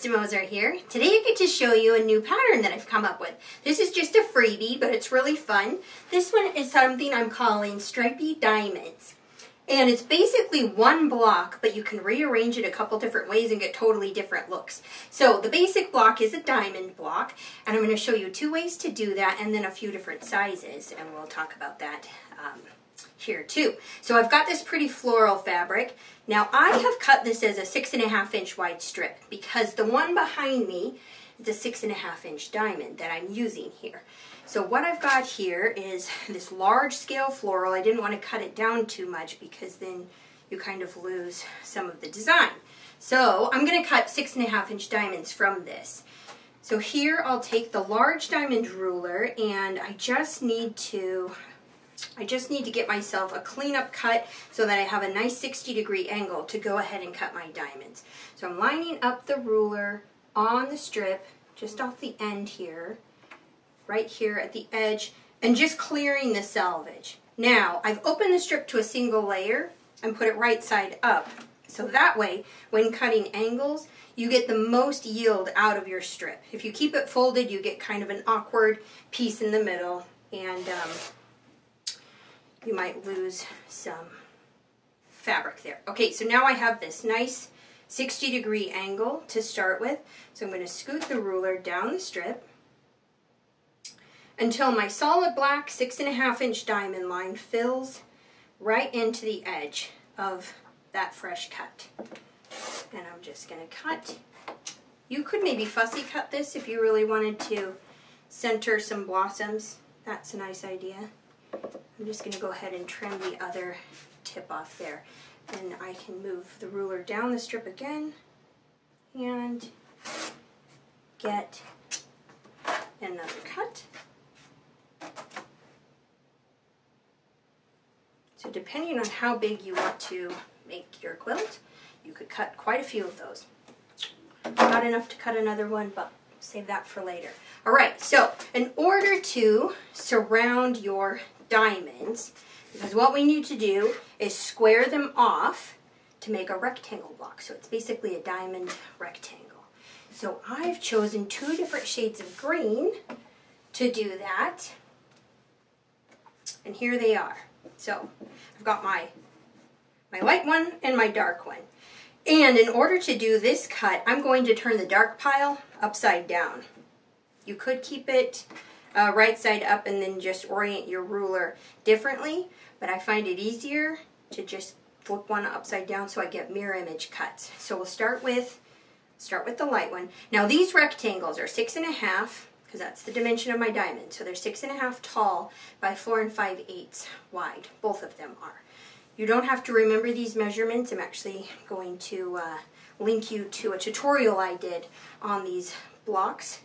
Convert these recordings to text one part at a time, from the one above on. Krista Moser here. Today I get to show you a new pattern that I've come up with. This is just a freebie, but it's really fun. This one is something I'm calling Stripey Diamonds. And it's basically one block, but you can rearrange it a couple different ways and get totally different looks. So the basic block is a diamond block, and I'm going to show you two ways to do that and then a few different sizes, and we'll talk about that here too. So I've got this pretty floral fabric. Now I have cut this as a 6.5 inch wide strip because the one behind me is a 6.5 inch diamond that I'm using here. So what I've got here is this large scale floral. I didn't want to cut it down too much because then you kind of lose some of the design. So I'm going to cut 6.5 inch diamonds from this. So here I'll take the large diamond ruler, and I just need to get myself a cleanup cut so that I have a nice 60-degree angle to go ahead and cut my diamonds. So I'm lining up the ruler on the strip, just off the end here, right here at the edge, and just clearing the selvage. Now, I've opened the strip to a single layer and put it right side up. So that way, when cutting angles, you get the most yield out of your strip. If you keep it folded, you get kind of an awkward piece in the middle, and you might lose some fabric there. Okay, so now I have this nice 60-degree angle to start with. So I'm going to scoot the ruler down the strip until my solid black 6.5 inch diamond line fills right into the edge of that fresh cut. And I'm just going to cut. You could maybe fussy cut this if you really wanted to center some blossoms. That's a nice idea. I'm just going to go ahead and trim the other tip off there. And I can move the ruler down the strip again and get another cut. So depending on how big you want to make your quilt, you could cut quite a few of those. Not enough to cut another one, but save that for later. Alright, so in order to surround your diamonds, because what we need to do is square them off to make a rectangle block. So it's basically a diamond rectangle. So I've chosen two different shades of green to do that. And here they are. So I've got my light one and my dark one. And in order to do this cut, I'm going to turn the dark pile upside down. You could keep it right side up and then just orient your ruler differently, but I find it easier to just flip one upside down so I get mirror image cuts. So we'll start with the light one. Now these rectangles are 6.5, because that's the dimension of my diamond. So they're 6.5 tall by 4 5/8 wide. Both of them are. You don't have to remember these measurements. I'm actually going to link you to a tutorial I did on these blocks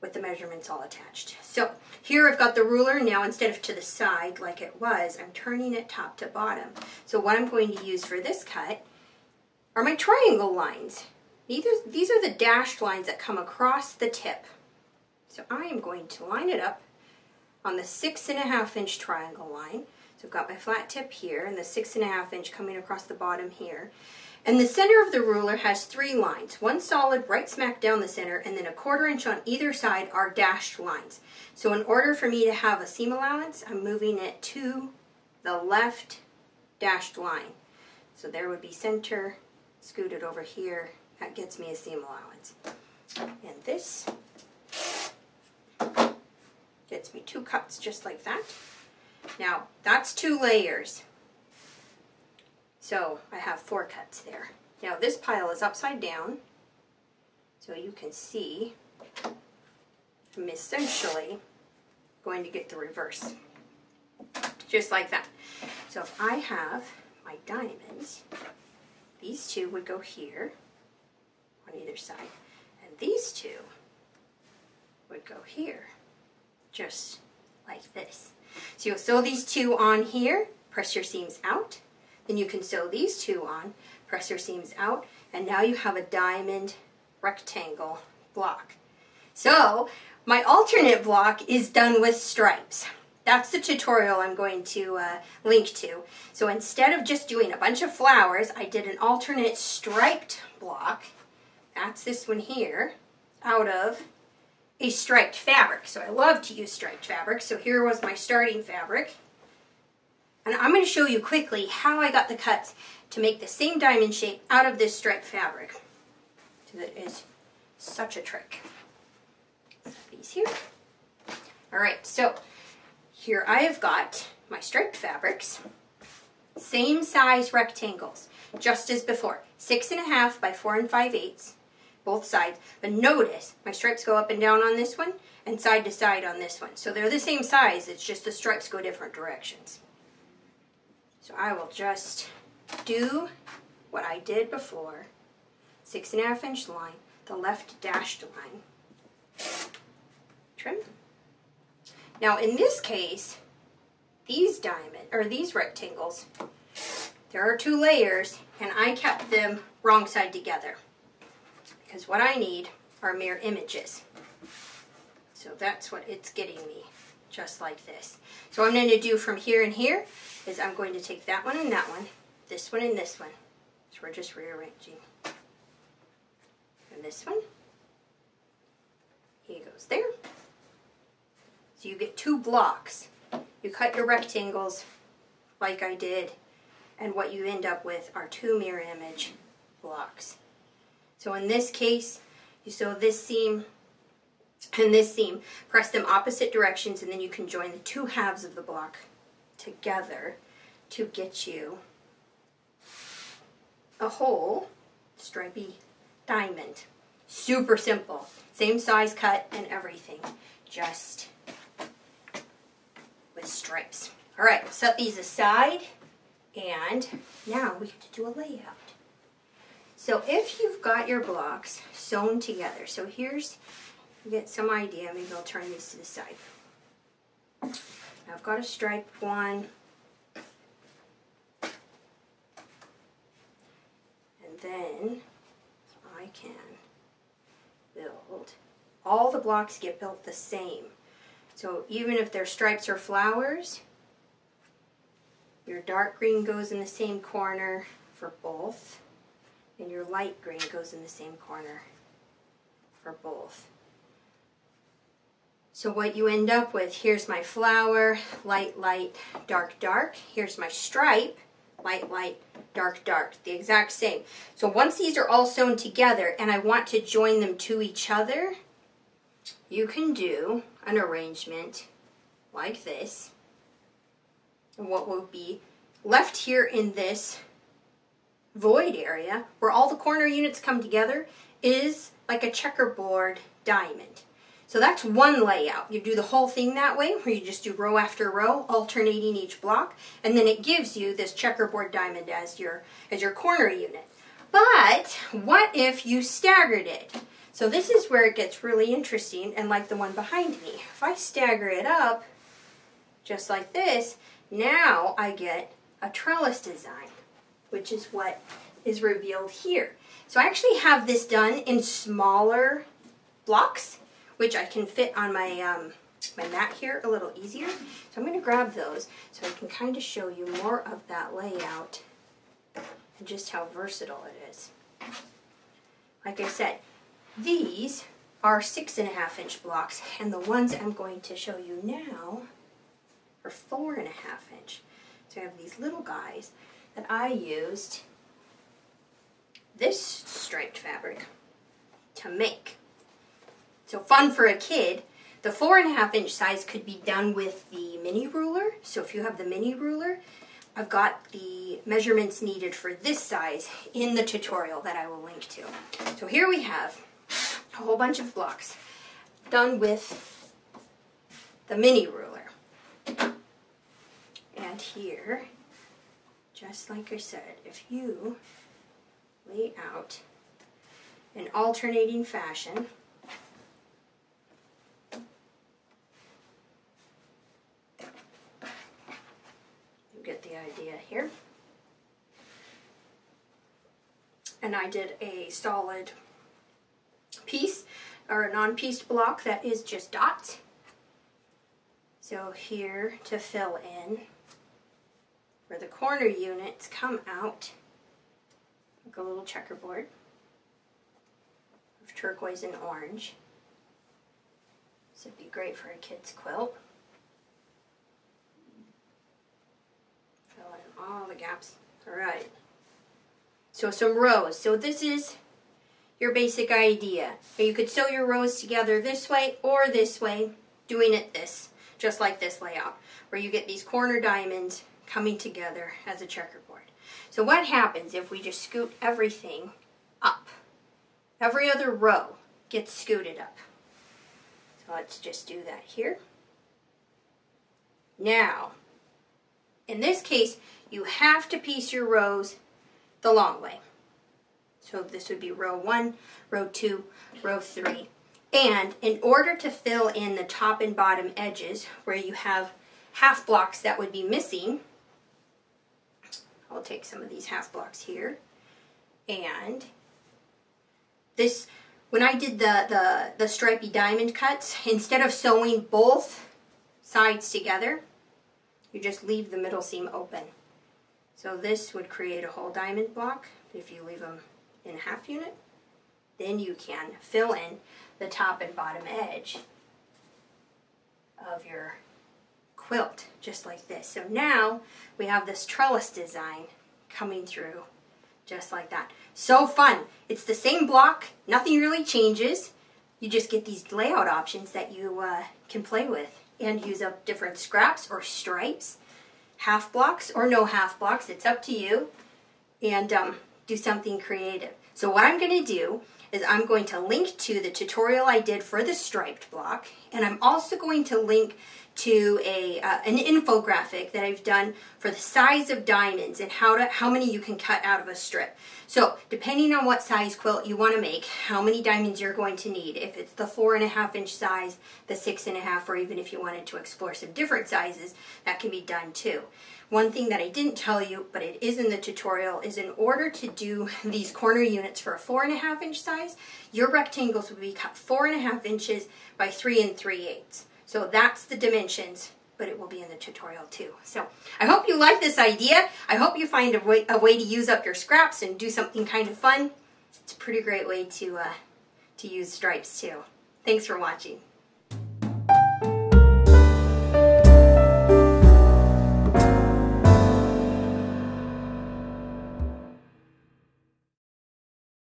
with the measurements all attached. So here I've got the ruler. Now instead of to the side like it was, I'm turning it top to bottom. So what I'm going to use for this cut are my triangle lines. These are the dashed lines that come across the tip. So I am going to line it up on the 6.5 inch triangle line. So I've got my flat tip here and the 6.5 inch coming across the bottom here. And the center of the ruler has three lines, one solid right smack down the center, and then a 1/4 inch on either side are dashed lines. So in order for me to have a seam allowance, I'm moving it to the left dashed line. So there would be center, scoot it over here, that gets me a seam allowance. And this gets me two cuts just like that. Now that's two layers. So I have four cuts there. Now this pile is upside down, so you can see I'm essentially going to get the reverse, just like that. So if I have my diamonds, these two would go here on either side, and these two would go here, just like this. So you'll sew these two on here, press your seams out. Then you can sew these two on, press your seams out, and now you have a diamond rectangle block. So my alternate block is done with stripes. That's the tutorial I'm going to link to. So instead of just doing a bunch of flowers, I did an alternate striped block that's this one here, out of a striped fabric. So I love to use striped fabric. So here was my starting fabric. And I'm going to show you quickly how I got the cuts to make the same diamond shape out of this striped fabric. So that is such a trick. These here. Alright, so here I have got my striped fabrics, same size rectangles, just as before, 6.5 by 4 5/8, both sides. But notice my stripes go up and down on this one and side to side on this one. So they're the same size, it's just the stripes go different directions. So I will just do what I did before, 6.5 inch line, the left dashed line, trim. Now in this case, these these rectangles, there are two layers, and I kept them wrong side together because what I need are mirror images. So that's what it's getting me, just like this. So what I'm going to do from here and here is I'm going to take that one, this one, and this one. So we're just rearranging. And this one, he goes there. So you get two blocks. You cut your rectangles like I did, and what you end up with are two mirror image blocks. So in this case, you sew this seam and this seam, press them opposite directions, and then you can join the two halves of the block together to get you a whole stripey diamond. Super simple. Same size cut and everything. Just with stripes. All right, we'll set these aside, and now we have to do a layout. So if you've got your blocks sewn together, so here's, you get some idea, maybe I'll turn these to the side. I've got a striped one, and then I can build, all the blocks get built the same. So even if they're stripes or flowers, your dark green goes in the same corner for both, and your light green goes in the same corner for both. So what you end up with, here's my flower, light, light, dark, dark. Here's my stripe, light, light, dark, dark, the exact same. So once these are all sewn together and I want to join them to each other, you can do an arrangement like this, and what will be left here in this void area where all the corner units come together is like a checkerboard diamond. So that's one layout. You do the whole thing that way, where you just do row after row, alternating each block, and then it gives you this checkerboard diamond as your corner unit. But what if you staggered it? So this is where it gets really interesting, and like the one behind me. If I stagger it up, just like this, now I get a trellis design, which is what is revealed here. So I actually have this done in smaller blocks, which I can fit on my mat here a little easier. So I'm going to grab those so I can kind of show you more of that layout and just how versatile it is. Like I said, these are 6.5 inch blocks, and the ones I'm going to show you now are 4.5 inch. So I have these little guys that I used this striped fabric to make. So fun for a kid. The 4.5 inch size could be done with the mini ruler. So if you have the mini ruler, I've got the measurements needed for this size in the tutorial that I will link to. So here we have a whole bunch of blocks done with the mini ruler. And here, just like I said, if you lay out in alternating fashion, you get the idea here. And I did a solid piece or a non-pieced block that is just dots. So here to fill in where the corner units come out, like a little checkerboard. turquoise, and orange. This would be great for a kid's quilt. Fill in all the gaps. Alright, so some rows. So this is your basic idea. You could sew your rows together this way or this way, doing it this, just like this layout, where you get these corner diamonds coming together as a checkerboard. So what happens if we just scoot everything up? Every other row gets scooted up. So let's just do that here. Now, in this case, you have to piece your rows the long way. So this would be row 1, row 2, row 3. And in order to fill in the top and bottom edges where you have half blocks that would be missing, I'll take some of these half blocks here. And this, when I did the stripey diamond cuts, instead of sewing both sides together, you just leave the middle seam open. So this would create a whole diamond block. If you leave them in a half unit, then you can fill in the top and bottom edge of your quilt, just like this. So now we have this trellis design coming through just like that. So fun! It's the same block, nothing really changes. You just get these layout options that you can play with and use up different scraps or stripes, half blocks or no half blocks, it's up to you, and do something creative. So what I'm going to do is I'm going to link to the tutorial I did for the striped block, and I'm also going to link to an infographic that I've done for the size of diamonds and how many you can cut out of a strip. So depending on what size quilt you want to make, how many diamonds you're going to need. If it's the 4.5 inch size, the 6.5, or even if you wanted to explore some different sizes, that can be done too. One thing that I didn't tell you, but it is in the tutorial, is in order to do these corner units for a 4.5 inch size, your rectangles would be cut 4.5 inches by 3 3/8. So that's the dimensions, but it will be in the tutorial too. So I hope you like this idea. I hope you find a way to use up your scraps and do something kind of fun. It's a pretty great way to use stripes too. Thanks for watching.